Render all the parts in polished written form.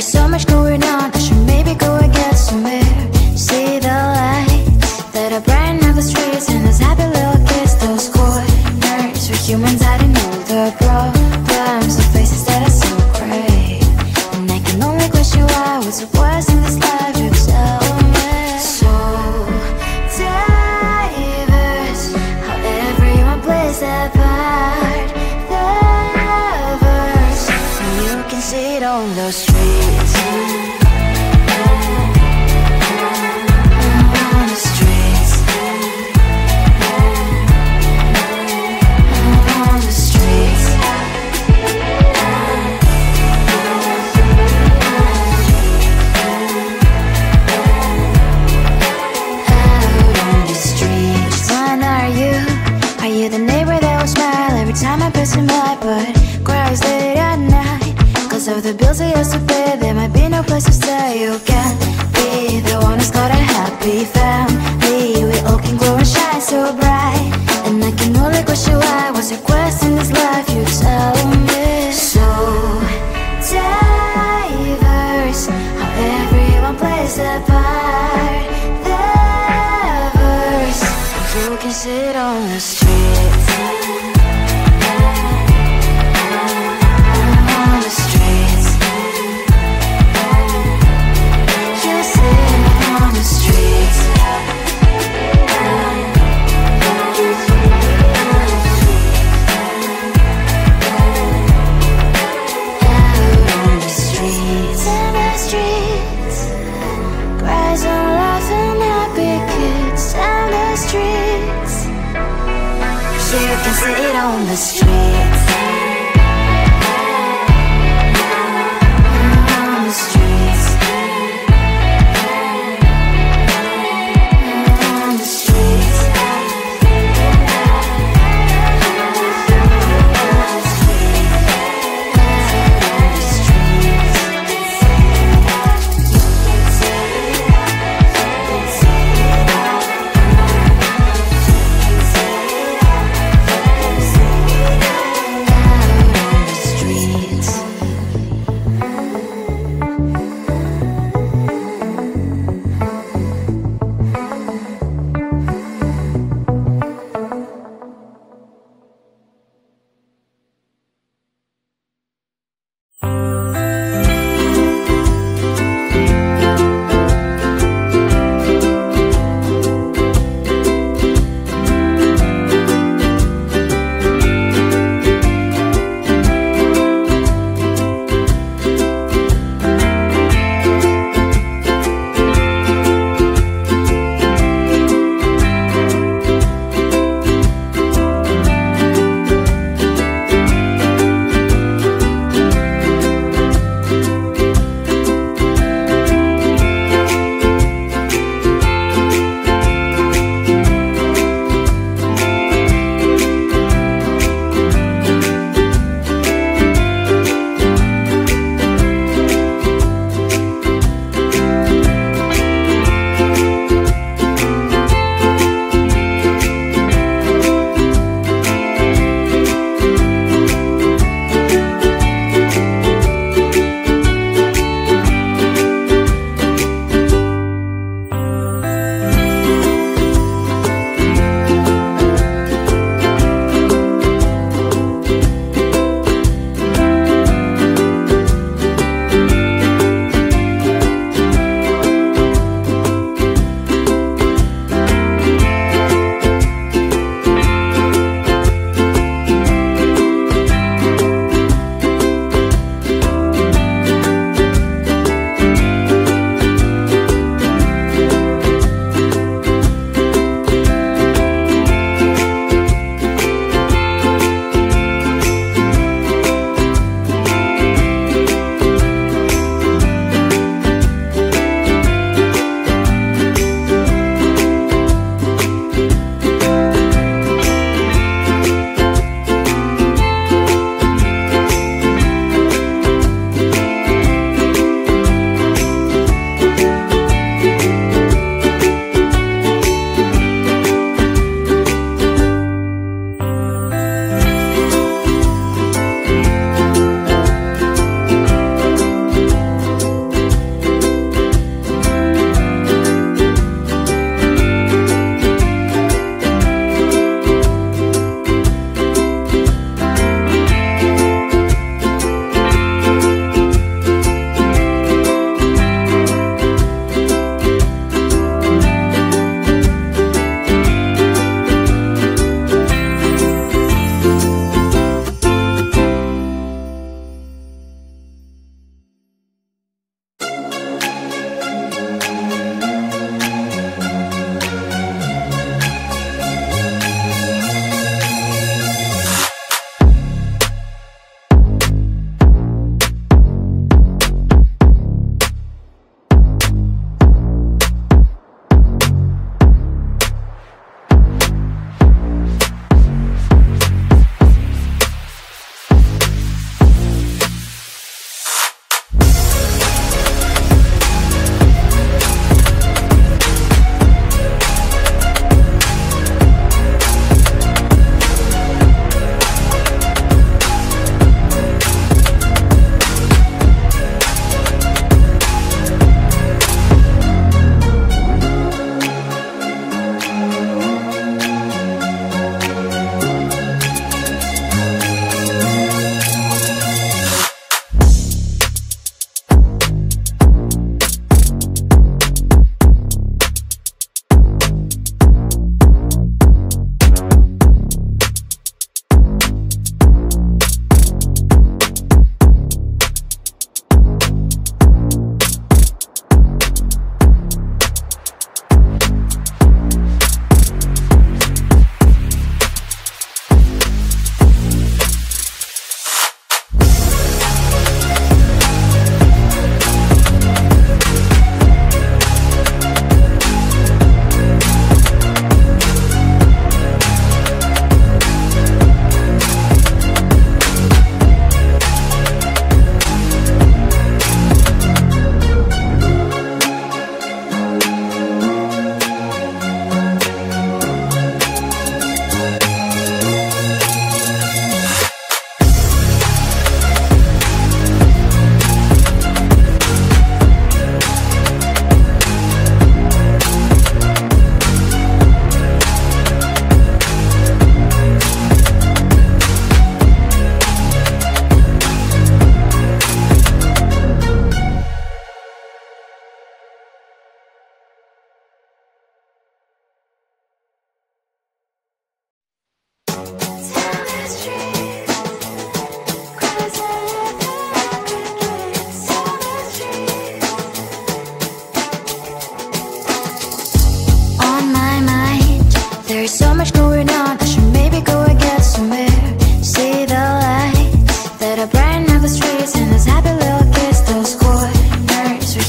So much going on, I should maybe go and get somewhere. See the lights that are brighten up the streets, and those happy little kids, those corners where humans hiding all the problems, the faces that are so gray. And I can only question why I was wasting this life. You're so diverse, how everyone plays their part, the verse, and you can see it on the street. Of the bills I used to pay, there might be no place to stay. You can be the one who's got a happy family. We all can glow and shine so bright, and I can only question why was your quest in this life. You tell me so diverse, how everyone plays their part, their verse, you can sit on the streets. Sit on the streets, on the streets, on the streets.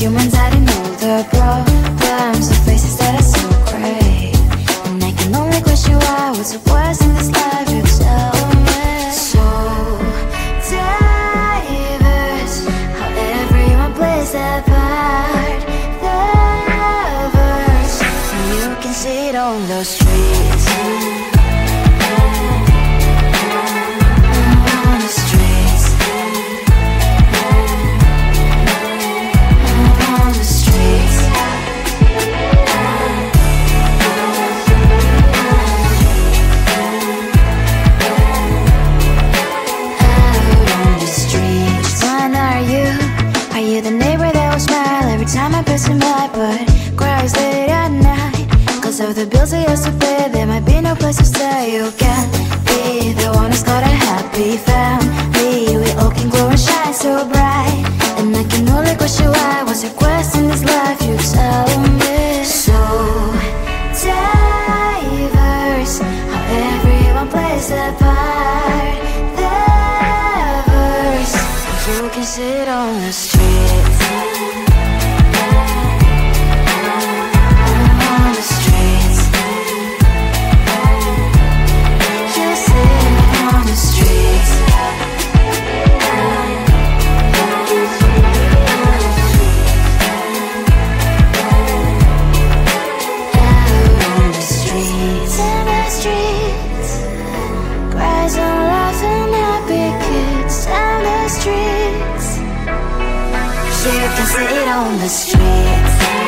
humans I didn't know the problems of places that are so great. And I can only question why what's the worst in this life you tell me. So diverse, how everyone plays their part, the verse, and you can see it on the streets. Of the bills I used to pay, there might be no place to stay. You can be the one who's got a happy family. We all can glow and shine so bright. And I can only question why. What's your quest in this life? You tell me. So diverse, how everyone plays their part, their verse. You can sit on the streets. You can see it on the streets.